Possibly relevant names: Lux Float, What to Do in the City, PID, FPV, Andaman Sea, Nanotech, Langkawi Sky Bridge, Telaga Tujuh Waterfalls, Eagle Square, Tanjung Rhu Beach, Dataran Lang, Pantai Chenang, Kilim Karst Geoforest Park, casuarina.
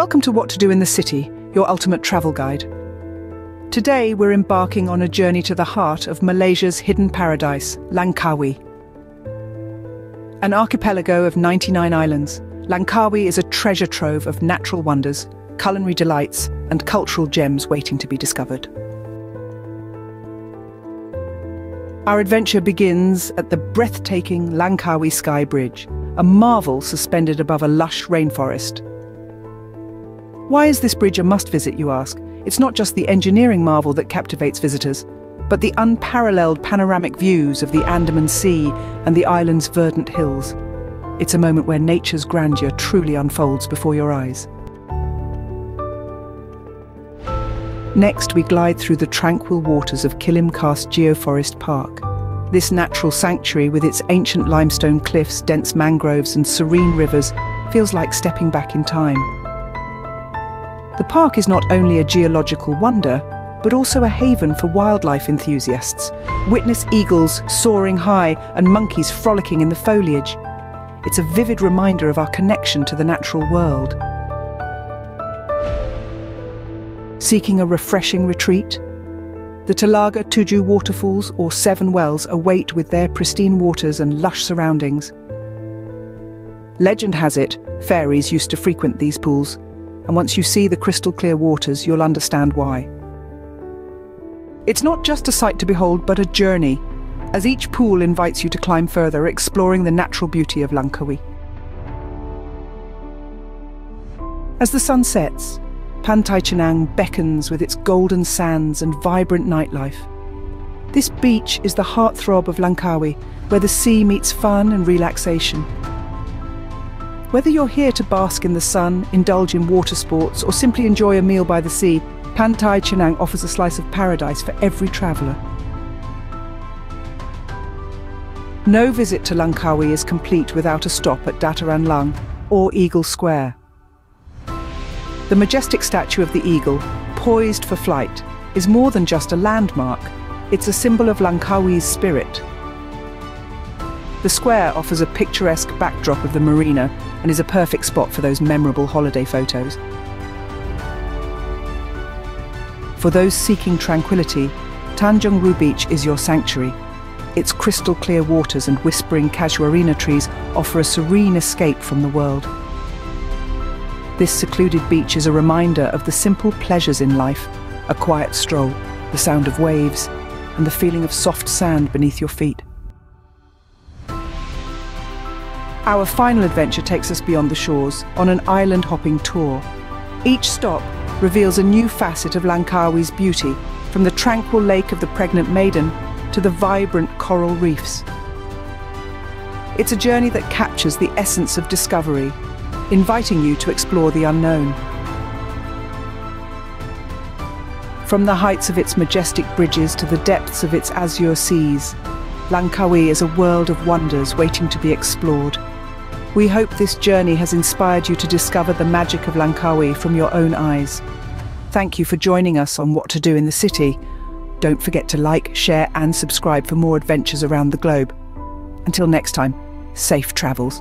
Welcome to What to Do in the City, your ultimate travel guide. Today we're embarking on a journey to the heart of Malaysia's hidden paradise, Langkawi. An archipelago of 99 islands, Langkawi is a treasure trove of natural wonders, culinary delights, and cultural gems waiting to be discovered. Our adventure begins at the breathtaking Langkawi Sky Bridge, a marvel suspended above a lush rainforest. Why is this bridge a must-visit, you ask? It's not just the engineering marvel that captivates visitors, but the unparalleled panoramic views of the Andaman Sea and the island's verdant hills. It's a moment where nature's grandeur truly unfolds before your eyes. Next, we glide through the tranquil waters of Kilim Karst Geoforest Park. This natural sanctuary, with its ancient limestone cliffs, dense mangroves and serene rivers, feels like stepping back in time. The park is not only a geological wonder, but also a haven for wildlife enthusiasts. Witness eagles soaring high and monkeys frolicking in the foliage. It's a vivid reminder of our connection to the natural world. Seeking a refreshing retreat? The Telaga Tujuh Waterfalls, or Seven Wells, await with their pristine waters and lush surroundings. Legend has it, fairies used to frequent these pools. And once you see the crystal clear waters, you'll understand why. It's not just a sight to behold, but a journey, as each pool invites you to climb further, exploring the natural beauty of Langkawi. As the sun sets, Pantai Chenang beckons with its golden sands and vibrant nightlife. This beach is the heartthrob of Langkawi, where the sea meets fun and relaxation. Whether you're here to bask in the sun, indulge in water sports, or simply enjoy a meal by the sea, Pantai Chenang offers a slice of paradise for every traveller. No visit to Langkawi is complete without a stop at Dataran Lang, or Eagle Square. The majestic statue of the eagle, poised for flight, is more than just a landmark. It's a symbol of Langkawi's spirit. The square offers a picturesque backdrop of the marina and is a perfect spot for those memorable holiday photos. For those seeking tranquility, Tanjung Rhu Beach is your sanctuary. Its crystal clear waters and whispering casuarina trees offer a serene escape from the world. This secluded beach is a reminder of the simple pleasures in life, a quiet stroll, the sound of waves, and the feeling of soft sand beneath your feet. Our final adventure takes us beyond the shores, on an island-hopping tour. Each stop reveals a new facet of Langkawi's beauty, from the tranquil lake of the Pregnant Maiden to the vibrant coral reefs. It's a journey that captures the essence of discovery, inviting you to explore the unknown. From the heights of its majestic bridges to the depths of its azure seas, Langkawi is a world of wonders waiting to be explored. We hope this journey has inspired you to discover the magic of Langkawi from your own eyes. Thank you for joining us on What to Do in the City. Don't forget to like, share and subscribe for more adventures around the globe. Until next time, safe travels.